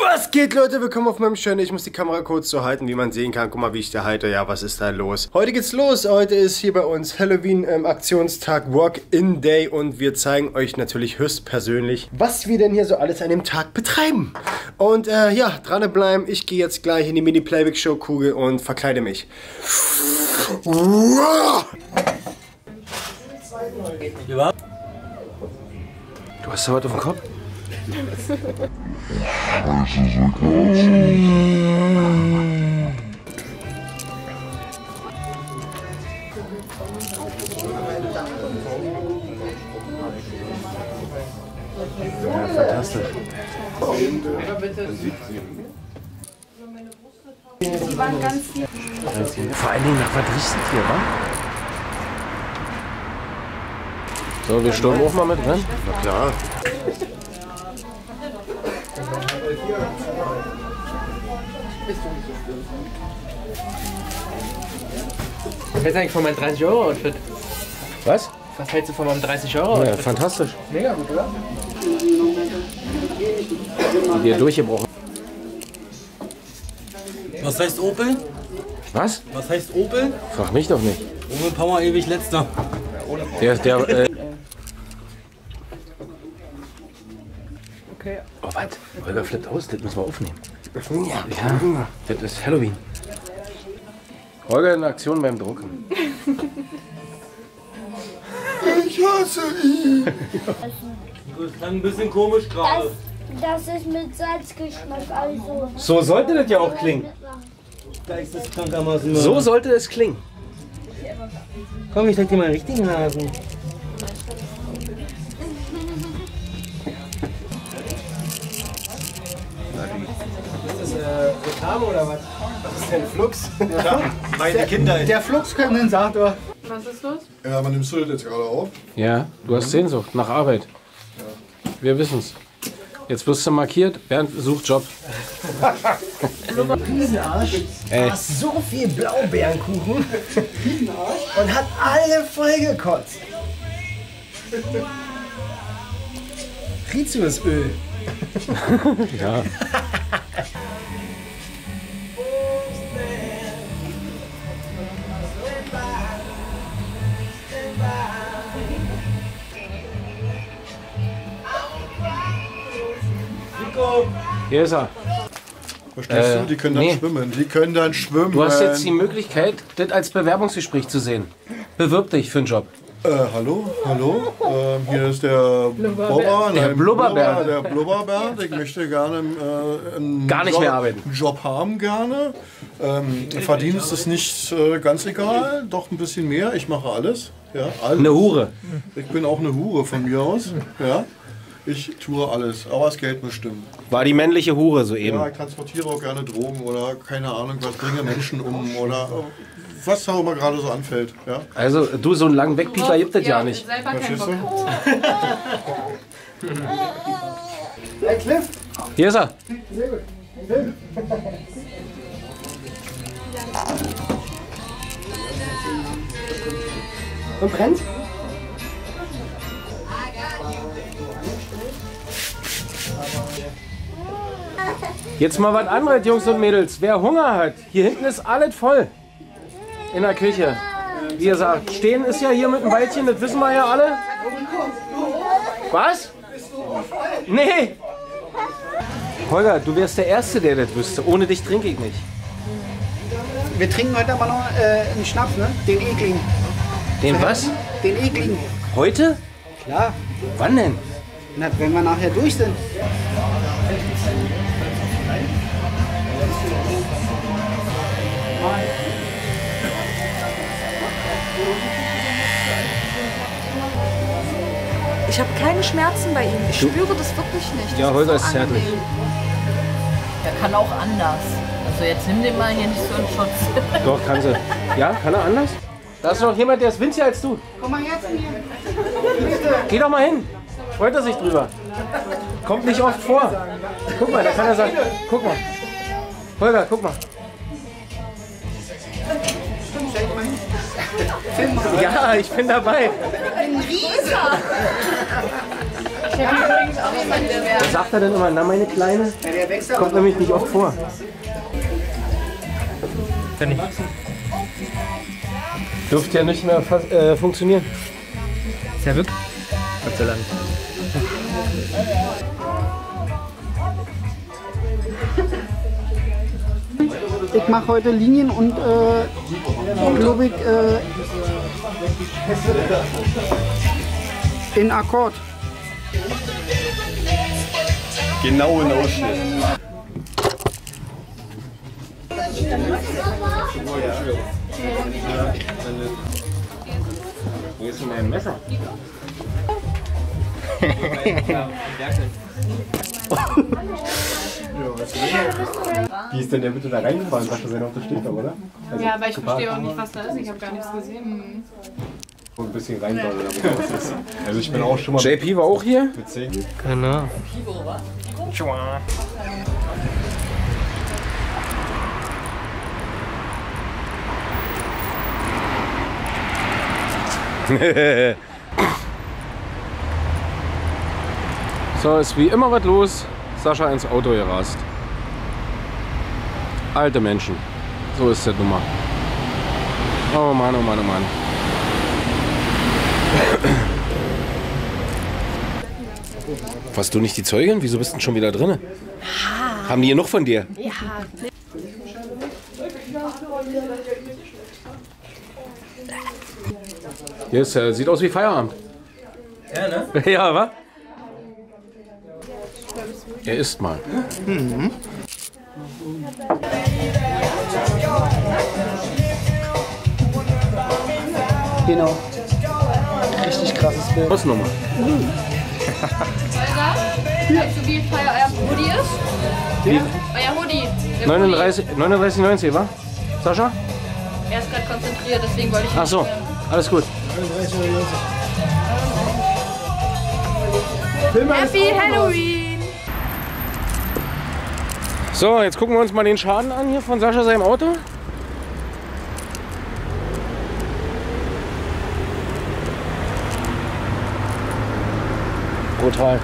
Was geht, Leute? Willkommen auf meinem Channel. Ich muss die Kamera kurz so halten, wie man sehen kann. Guck mal, wie ich da halte. Ja, was ist da los? Heute geht's los. Heute ist hier bei uns Halloween-Aktionstag, Walk-in-Day. Und wir zeigen euch natürlich höchstpersönlich, was wir denn hier so alles an dem Tag betreiben. Und ja, dranbleiben. Ich gehe jetzt gleich in die Mini-Playback-Show-Kugel und verkleide mich. Du hast da was auf dem Kopf? Ja, fantastisch. Die waren ganz viel. Vor allen Dingen, nach was riecht das hier, wa? So, wir stürmen auch mal mit rein. Na klar. Was hältst du eigentlich von meinem 30-Euro-Outfit? Was? Was hältst du von meinem 30-Euro-Outfit? Ja, fantastisch. Mega gut, oder? Die wir durchgebrochen. Was heißt Opel? Was? Was heißt Opel? Frag mich doch nicht. Opel Power ewig letzter. Der Okay. Oh, was? Holger flippt aus, das müssen wir aufnehmen. Ja, ja, das ist Halloween. Holger in Aktion beim Drucken. Ich hasse ihn! Das klang ein bisschen komisch gerade. Das ist mit Salzgeschmack, also. So sollte das ja auch klingen. So sollte es klingen. Komm, ich zeig dir mal einen richtigen Hasen. Reklame oder was? Was ist denn Flux? Ja, meine Kinder. Der Fluxkondensator. Was ist los? Ja, man nimmst du das jetzt gerade auf? Ja, du hast Sehnsucht nach Arbeit. Ja. Wir wissen's. Jetzt wirst du markiert. Bernd sucht Job. Riesenarsch. Hat so viel Blaubeerenkuchen. Riesenarsch. Und hat alle vollgekotzt. Rizinusöl. Ja. Hier ist er. Verstehst du? Die können dann schwimmen. Die können dann schwimmen. Du hast jetzt die Möglichkeit, das als Bewerbungsgespräch zu sehen. Bewirb dich für einen Job. Hallo, hallo. Hier ist der Blubberbär. Der Blubberbär. Ich möchte gerne einen Job haben gerne. Verdienst ist nicht ganz egal, doch ein bisschen mehr. Ich mache alles. Ja, alles. Eine Hure. Ich bin auch eine Hure von mir aus. Ja. Ich tue alles, aber das Geld bestimmt. War die männliche Hure soeben? Ja, ich transportiere auch gerne Drogen oder keine Ahnung, was bringe Menschen um oder was auch immer gerade so anfällt. Ja? Also du, so einen langen Wegpiepler gibt es ja nicht. Verstehst du? Hey Cliff! Hier ist er! Und brennt? Jetzt mal was anderes, Jungs und Mädels. Wer Hunger hat, hier hinten ist alles voll. In der Küche. Wie ihr sagt, stehen ist ja hier mit dem Weilchen, das wissen wir ja alle. Was? Nee. Holger, du wärst der Erste, der das wüsste. Ohne dich trinke ich nicht. Wir trinken heute aber noch einen Schnaps, ne? Den ekligen. Den was? Den ekligen. Heute? Klar. Wann denn? Na, wenn wir nachher durch sind. Ich habe keine Schmerzen bei ihm. Ich spüre das wirklich nicht. Ja, Holger ist zärtlich. Er kann auch anders. Also jetzt nimm den mal hier nicht so einen Schutz. Doch, kann sie. Ja, kann er anders? Da ist noch jemand, der ist winziger als du. Komm mal jetzt hier. Geh doch mal hin. Freut er sich drüber. Kommt nicht oft vor. Guck mal, da kann er sagen. Guck mal. Holger, guck mal. Ja, ich bin dabei. Ein Riese! Was sagt er denn immer? Na, meine Kleine? Kommt nämlich nicht oft vor. Dürfte ja nicht mehr funktionieren. Ist ja wirklich. Gott sei Dank. Ich mache heute Linien und glaube ich in Akkord. Genau in Ausschnitt. Wo ist denn mein Messer? Wie ist denn der bitte da reingefallen? Sagt er selber, ob das steht da, oder? Also, ja, aber ich verstehe auch nicht, was da ist. Ich habe gar nichts gesehen. Ein bisschen reinbauen, damit was ist. Also ich bin auch schon mal... JP war auch hier? Mit 10. Genau. So, ist wie immer was los. Sascha ins Auto gerast. Alte Menschen. So ist das nun mal. Oh Mann, oh Mann, oh Mann. Was, du nicht die Zeugin? Wieso bist du denn schon wieder drin? Haben die hier noch von dir? Ja. Yes, sieht aus wie Feierabend. Ja, ne? Ja, wa? Er isst mal. Mhm. Genau. Richtig krasses Bild. Was nochmal? Mhm. Weißt du, wie teuer euer Hoodie ist? Wie? Euer Hoodie. 39,90, wa? Sascha? Er ist gerade konzentriert, deswegen wollte ich nicht. Ach so, alles gut. 39,90. Happy Halloween! So, jetzt gucken wir uns mal den Schaden an hier von Sascha seinem Auto. Brutal.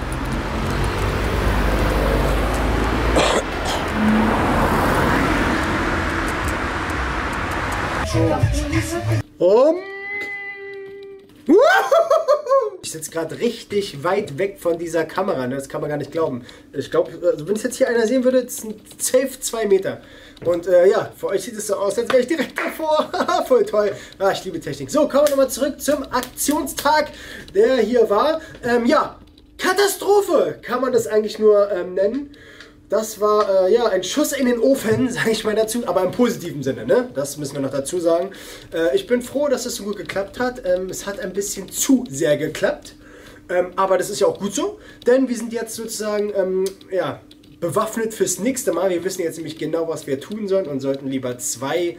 Ich sitze gerade richtig weit weg von dieser Kamera, ne? Das kann man gar nicht glauben. Ich glaube, also wenn es jetzt hier einer sehen würde, sind es safe 2 Meter. Und ja, für euch sieht es so aus, als wäre ich direkt davor. Voll toll. Ah, ich liebe Technik. So, kommen wir nochmal zurück zum Aktionstag, der hier war. Ja, Katastrophe kann man das eigentlich nur nennen. Das war ja ein Schuss in den Ofen, sage ich mal dazu, aber im positiven Sinne, ne? Das müssen wir noch dazu sagen. Ich bin froh, dass es so gut geklappt hat. Es hat ein bisschen zu sehr geklappt, aber das ist ja auch gut so, denn wir sind jetzt sozusagen ja, bewaffnet fürs nächste Mal. Wir wissen jetzt nämlich genau, was wir tun sollen und sollten lieber 2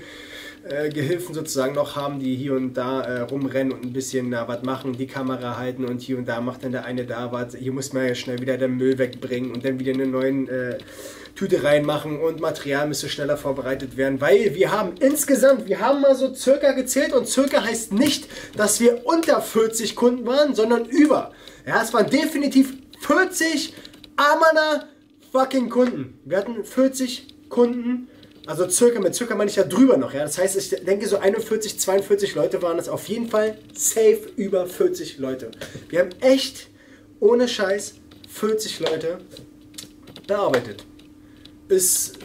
Gehilfen sozusagen noch haben, die hier und da rumrennen und ein bisschen was machen, die Kamera halten und hier und da macht dann der eine da was. Hier muss man ja schnell wieder den Müll wegbringen und dann wieder eine neue Tüte reinmachen und Material müsste schneller vorbereitet werden, weil wir haben insgesamt, wir haben mal so circa gezählt und circa heißt nicht, dass wir unter 40 Kunden waren, sondern über. Ja, es waren definitiv 40 Amana fucking Kunden. Wir hatten 40 Kunden. Also circa, mit circa meine ich ja drüber noch, ja. Das heißt, ich denke so 41, 42 Leute waren es. Auf jeden Fall safe über 40 Leute. Wir haben echt, ohne Scheiß, 40 Leute bearbeitet. Ist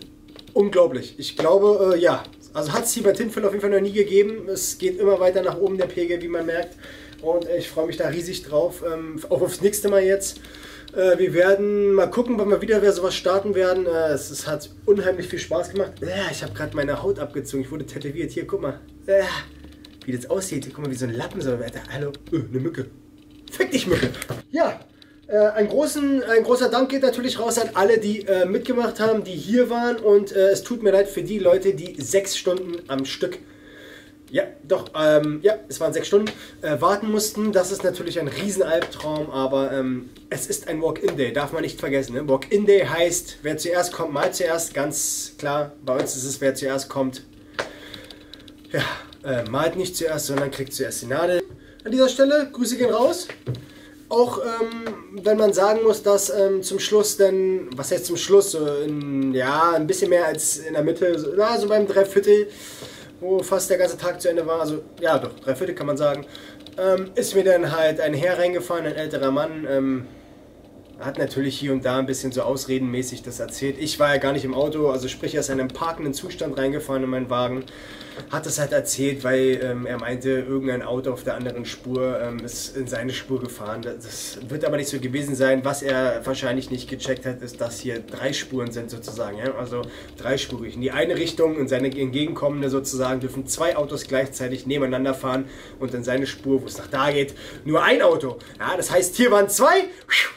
unglaublich. Ich glaube, ja. Also hat es hier bei Tintenfüller auf jeden Fall noch nie gegeben. Es geht immer weiter nach oben, der Pegel, wie man merkt. Und ich freue mich da riesig drauf. Auch aufs nächste Mal jetzt. Wir werden mal gucken, wann wir wieder sowas starten werden. Es hat unheimlich viel Spaß gemacht. Ich habe gerade meine Haut abgezogen. Ich wurde tätowiert. Hier, guck mal. Wie das aussieht. Hier, guck mal, wie so ein Lappen. So, Alter. Hallo. Eine Mücke. Fick dich, Mücke. Ja. Ein großer Dank geht natürlich raus an alle, die mitgemacht haben, die hier waren. Und es tut mir leid für die Leute, die 6 Stunden am Stück, ja, doch, ja, es waren 6 Stunden, warten mussten. Das ist natürlich ein Riesenalbtraum, aber es ist ein Walk-In-Day, darf man nicht vergessen. Ne? Walk-In-Day heißt, wer zuerst kommt, mal zuerst, ganz klar. Bei uns ist es, wer zuerst kommt, ja, malt nicht zuerst, sondern kriegt zuerst die Nadel. An dieser Stelle, Grüße gehen raus. Auch wenn man sagen muss, dass zum Schluss dann, was heißt zum Schluss, so in, ja, ein bisschen mehr als in der Mitte, so, na, so beim Dreiviertel, wo fast der ganze Tag zu Ende war, also ja doch, Dreiviertel kann man sagen, ist mir dann halt ein Herr reingefahren, ein älterer Mann, hat natürlich hier und da ein bisschen so ausredenmäßig das erzählt. Ich war ja gar nicht im Auto, also sprich, er ist in einem parkenden Zustand reingefahren in meinen Wagen. Hat das halt erzählt, weil er meinte, irgendein Auto auf der anderen Spur ist in seine Spur gefahren. Das wird aber nicht so gewesen sein. Was er wahrscheinlich nicht gecheckt hat, ist, dass hier 3 Spuren sind sozusagen. Ja? Also 3-spurig. In die eine Richtung und seine entgegenkommende sozusagen dürfen 2 Autos gleichzeitig nebeneinander fahren und in seine Spur, wo es nach da geht, nur ein Auto. Ja, das heißt, hier waren 2,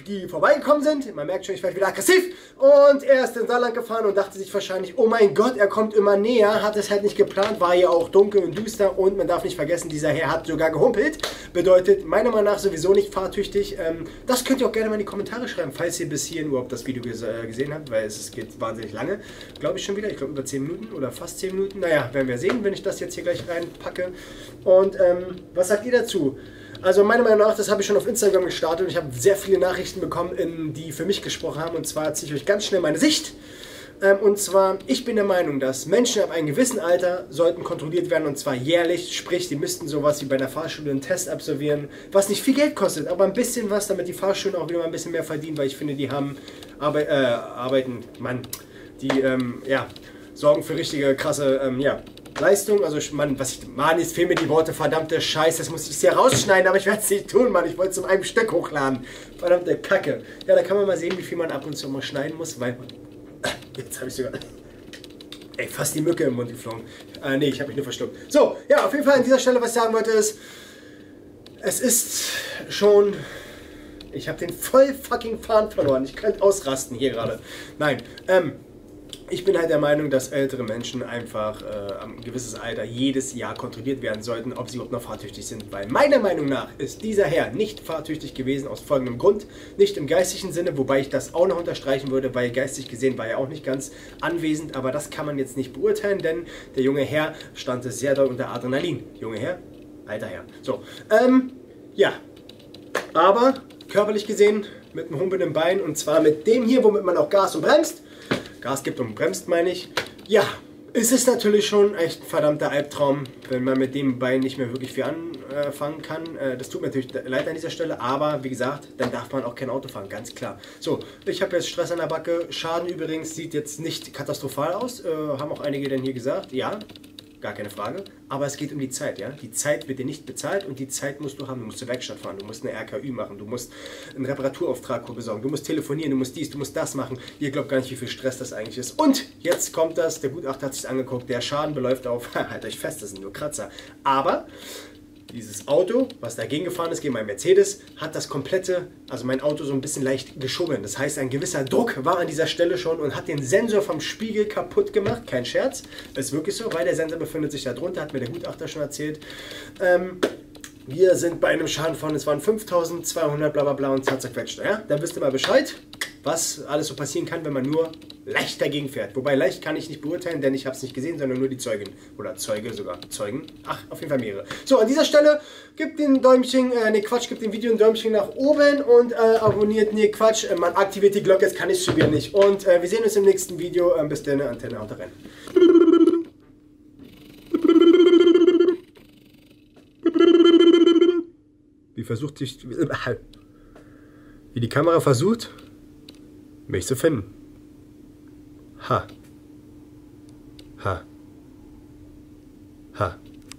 die vorbei gekommen sind. Man merkt schon, ich werde wieder aggressiv. Und er ist in Saarland gefahren und dachte sich wahrscheinlich, oh mein Gott, er kommt immer näher. Hat es halt nicht geplant, war ja auch dunkel und duster. Und man darf nicht vergessen, dieser Herr hat sogar gehumpelt. Bedeutet, meiner Meinung nach sowieso nicht fahrtüchtig. Das könnt ihr auch gerne mal in die Kommentare schreiben, falls ihr bis hierhin überhaupt das Video gesehen habt, weil es geht wahnsinnig lange. Glaube ich schon wieder. Ich glaube über 10 Minuten oder fast 10 Minuten. Naja, werden wir sehen, wenn ich das jetzt hier gleich reinpacke. Und was sagt ihr dazu? Also meiner Meinung nach, das habe ich schon auf Instagram gestartet und ich habe sehr viele Nachrichten bekommen, die für mich gesprochen haben. Und zwar ziehe ich euch ganz schnell meine Sicht. Und zwar, ich bin der Meinung, dass Menschen ab einem gewissen Alter sollten kontrolliert werden und zwar jährlich. Sprich, die müssten sowas wie bei einer Fahrschule einen Test absolvieren, was nicht viel Geld kostet, aber ein bisschen was, damit die Fahrschulen auch wieder mal ein bisschen mehr verdienen. Weil ich finde, die haben sorgen für richtige, krasse, Leistung, also Mann, jetzt fehlen mir die Worte, verdammte Scheiße, das muss ich jetzt hier rausschneiden, aber ich werde es nicht tun, Mann, ich wollte es in einem Stück hochladen, verdammte Kacke. Ja, da kann man mal sehen, wie viel man ab und zu mal schneiden muss, weil, jetzt habe ich sogar, ey, fast die Mücke im Mund geflogen, nee, ich habe mich nur verschluckt. So, ja, auf jeden Fall an dieser Stelle, was ich sagen wollte ist, es ist schon... Ich habe den voll fucking Faden verloren, ich könnte ausrasten hier gerade. Nein, ich bin halt der Meinung, dass ältere Menschen einfach ein gewisses Alter jedes Jahr kontrolliert werden sollten, ob sie überhaupt noch fahrtüchtig sind. Weil meiner Meinung nach ist dieser Herr nicht fahrtüchtig gewesen aus folgendem Grund. Nicht im geistigen Sinne, wobei ich das auch noch unterstreichen würde, weil geistig gesehen war er auch nicht ganz anwesend. Aber das kann man jetzt nicht beurteilen, denn der junge Herr stand sehr doll unter Adrenalin. Junge Herr, alter Herr. So, ja, aber körperlich gesehen mit einem humpelnden Bein und zwar mit dem hier, womit man auch Gas und bremst. Gas gibt und bremst, meine ich. Ja, es ist natürlich schon echt ein verdammter Albtraum, wenn man mit dem Bein nicht mehr wirklich viel anfangen kann. Das tut mir natürlich leid an dieser Stelle, aber wie gesagt, dann darf man auch kein Auto fahren, ganz klar. So, ich habe jetzt Stress an der Backe. Schaden übrigens sieht jetzt nicht katastrophal aus, haben auch einige denn hier gesagt, ja. Gar keine Frage, aber es geht um die Zeit, ja. Die Zeit wird dir nicht bezahlt und die Zeit musst du haben. Du musst zur Werkstatt fahren, du musst eine RKÜ machen, du musst einen Reparaturauftrag besorgen, du musst telefonieren, du musst dies, du musst das machen. Ihr glaubt gar nicht, wie viel Stress das eigentlich ist. Und jetzt kommt das, der Gutachter hat sich angeguckt, der Schaden beläuft auf, halt euch fest, das sind nur Kratzer. Aber dieses Auto, was dagegen gefahren ist, gegen mein Mercedes, hat das komplette, also mein Auto so ein bisschen leicht geschoben. Das heißt, ein gewisser Druck war an dieser Stelle schon und hat den Sensor vom Spiegel kaputt gemacht. Kein Scherz, ist wirklich so, weil der Sensor befindet sich da drunter, hat mir der Gutachter schon erzählt. Wir sind bei einem Schaden von, es waren 5.200 bla bla bla und zack, zerquetscht. Ja? Da wisst ihr mal Bescheid, was alles so passieren kann, wenn man nur leicht dagegen fährt. Wobei leicht kann ich nicht beurteilen, denn ich habe es nicht gesehen, sondern nur die Zeugin. Oder Zeuge sogar. Zeugen. Ach, auf jeden Fall mehrere. So, an dieser Stelle, gebt den Däumchen, gebt dem Video ein Däumchen nach oben und abonniert, man aktiviert die Glocke, jetzt kann ich schon wieder nicht. Und wir sehen uns im nächsten Video. Bis dann, Antenne, haut rein. Wie die Kamera versucht, mich zu finden. Ha. Ha. Ha.